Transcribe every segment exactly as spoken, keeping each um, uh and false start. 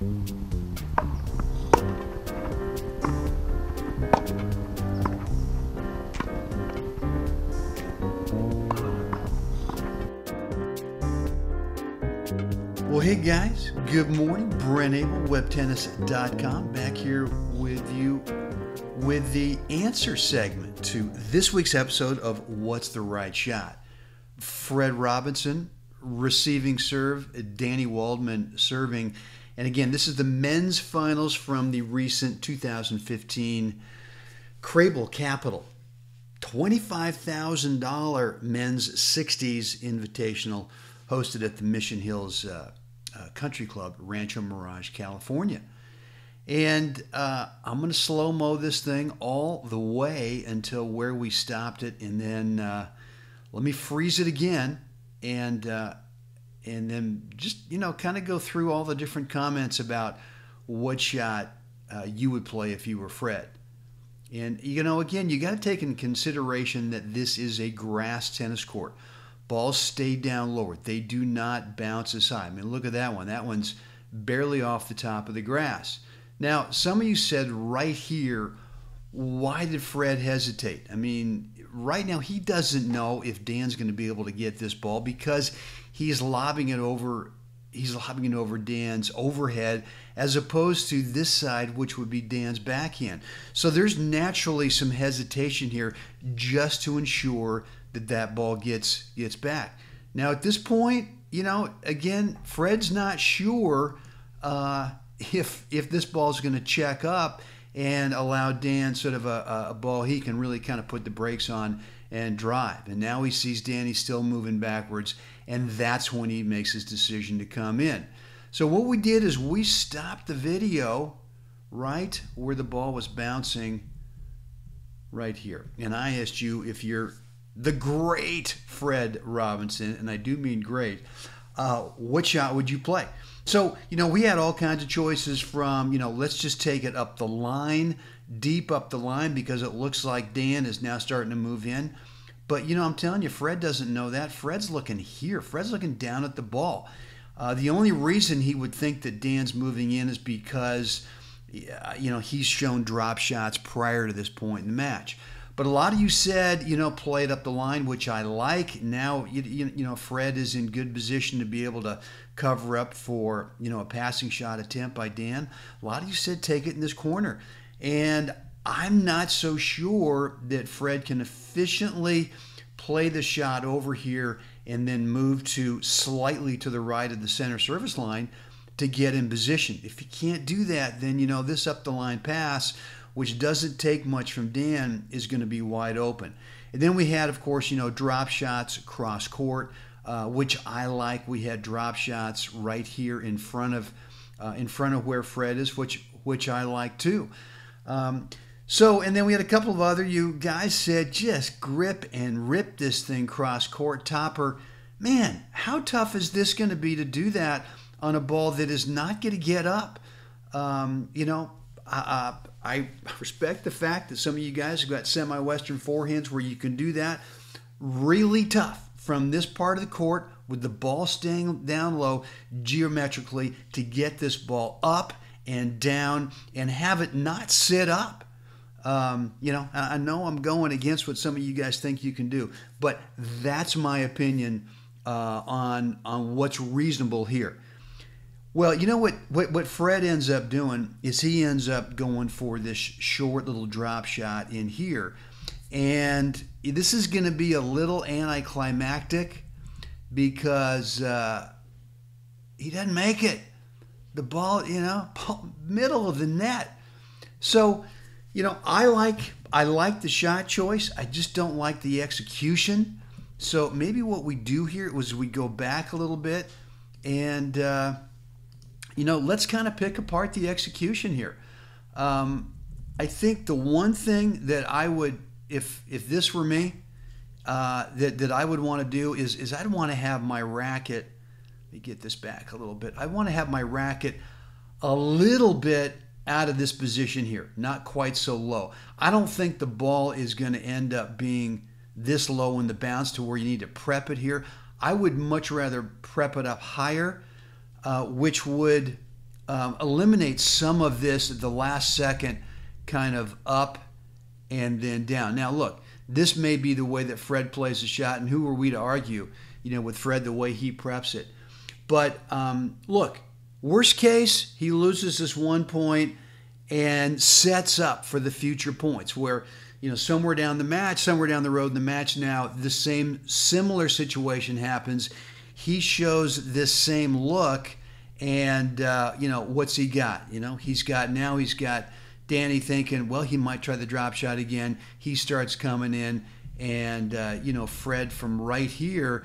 Well, hey guys, good morning. Brent Abel, web tennis dot com, back here with you with the answer segment to this week's episode of What's the Right Shot? Fred Robinson, receiving serve, Danny Waldman serving. And again, this is the men's finals from the recent two thousand fifteen Crabill Capital twenty-five thousand dollars men's sixties invitational hosted at the Mission Hills uh, uh, Country Club, Rancho Mirage, California. And uh, I'm going to slow-mo this thing all the way until where we stopped it, and then uh, let me freeze it again, and uh, and then just, you know, kind of go through all the different comments about what shot uh, you would play if you were Fred. And, you know, again, you got to take in consideration that this is a grass tennis court. Balls stay down lower. They do not bounce as high. I mean, look at that one. That one's barely off the top of the grass. Now, some of you said right here, why did Fred hesitate? I mean, right now he doesn't know if Dan's going to be able to get this ball because he's lobbing it over. He's lobbing it over Dan's overhead as opposed to this side, which would be Dan's backhand. So there's naturally some hesitation here just to ensure that that ball gets gets back. Now, at this point, you know, again, Fred's not sure Uh, if if this ball is going to check up and allow Dan sort of a, a ball he can really kind of put the brakes on and drive. And now he sees Danny still moving backwards, and that's when he makes his decision to come in. So what we did is we stopped the video right where the ball was bouncing right here. And I asked you if you're the great Fred Robinson, and I do mean great, uh, what shot would you play? So, you know, we had all kinds of choices from, you know, let's just take it up the line, deep up the line, because it looks like Dan is now starting to move in. But, you know, I'm telling you, Fred doesn't know that. Fred's looking here. Fred's looking down at the ball. Uh, the only reason he would think that Dan's moving in is because, you know, he's shown drop shots prior to this point in the match. But a lot of you said, you know, play it up the line, which I like. Now, you, you know, Fred is in good position to be able to cover up for, you know, a passing shot attempt by Dan. A lot of you said take it in this corner. And I'm not so sure that Fred can efficiently play the shot over here and then move to slightly to the right of the center service line to get in position. If he can't do that, then, you know, this up the line pass, which doesn't take much from Dan, is going to be wide open. And then we had, of course, you know, drop shots cross court, uh, which I like. We had drop shots right here in front of, uh, in front of where Fred is, which which I like too. Um, so, and then we had a couple of other you guys said just grip and rip this thing cross court topper. Man, how tough is this going to be to do that on a ball that is not going to get up? Um, you know, I. I I respect the fact that some of you guys have got semi-western forehands where you can do that. Really tough from this part of the court with the ball staying down low geometrically to get this ball up and down and have it not sit up. Um, you know, I know I'm going against what some of you guys think you can do, but that's my opinion uh, on, on what's reasonable here. Well, you know what, what, what Fred ends up doing is he ends up going for this short little drop shot in here. And this is going to be a little anticlimactic because uh, he doesn't make it. The ball, you know, middle of the net. So, you know, I like, I like the shot choice. I just don't like the execution. So maybe what we do here was we go back a little bit and Uh, you know, let's kind of pick apart the execution here. Um, I think the one thing that I would, if if this were me, uh, that, that I would want to do is, is I'd want to have my racket, let me get this back a little bit. I want to have my racket a little bit out of this position here, not quite so low. I don't think the ball is going to end up being this low in the bounce to where you need to prep it here. I would much rather prep it up higher, Uh, which would um, eliminates some of this at the last second, kind of up and then down. Now look, this may be the way that Fred plays the shot, and who are we to argue, you know, with Fred, the way he preps it. But um, look, worst case, he loses this one point and sets up for the future points where, you know, somewhere down the match, somewhere down the road in the match now, the same similar situation happens. He shows this same look, and, uh, you know, what's he got? You know, he's got, now he's got Danny thinking, well, he might try the drop shot again. He starts coming in, and, uh, you know, Fred from right here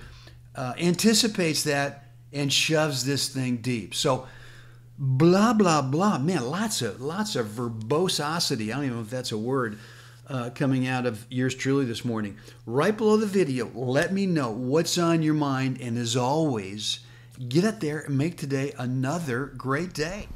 uh, anticipates that and shoves this thing deep. So, blah, blah, blah. Man, lots of, lots of verbosity. I don't even know if that's a word. Uh, coming out of yours truly this morning. Right below the video, let me know what's on your mind, and as always, get out there and make today another great day.